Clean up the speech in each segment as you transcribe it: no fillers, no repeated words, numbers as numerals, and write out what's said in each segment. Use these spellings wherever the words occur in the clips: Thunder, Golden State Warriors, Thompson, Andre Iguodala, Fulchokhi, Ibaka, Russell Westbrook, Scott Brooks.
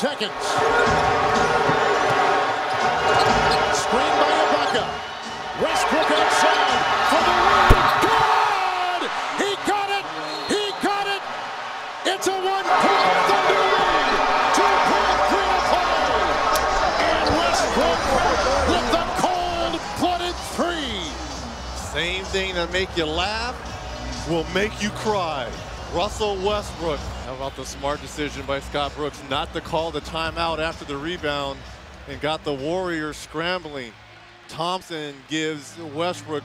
seconds. Screen by Ibaka. Westbrook outside for the win. Good! He got it! He got it! It's a one-point Thunder lead. 2.35. And Westbrook with the cold-blooded three. Same thing that make you laugh will make you cry. Russell Westbrook. How about the smart decision by Scott Brooks not to call the timeout after the rebound and got the Warriors scrambling. Thompson gives Westbrook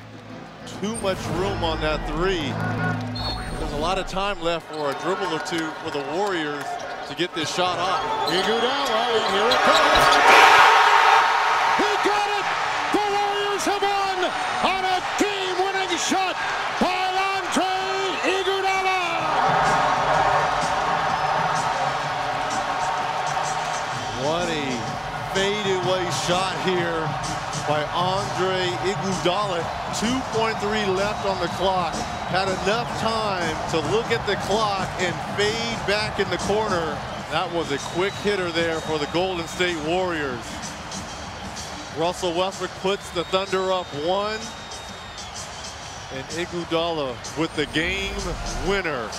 too much room on that three. There's a lot of time left for a dribble or two for the Warriors to get this shot off. Iguodala, and here it comes. He got it! The Warriors have won on a game-winning shot by Andre Iguodala. What a fadeaway shot here by Andre Iguodala. 2.3 left on the clock. Had enough time to look at the clock and fade back in the corner. That was a quick hitter there for the Golden State Warriors. Russell Westbrook puts the Thunder up one. And Iguodala with the game winner.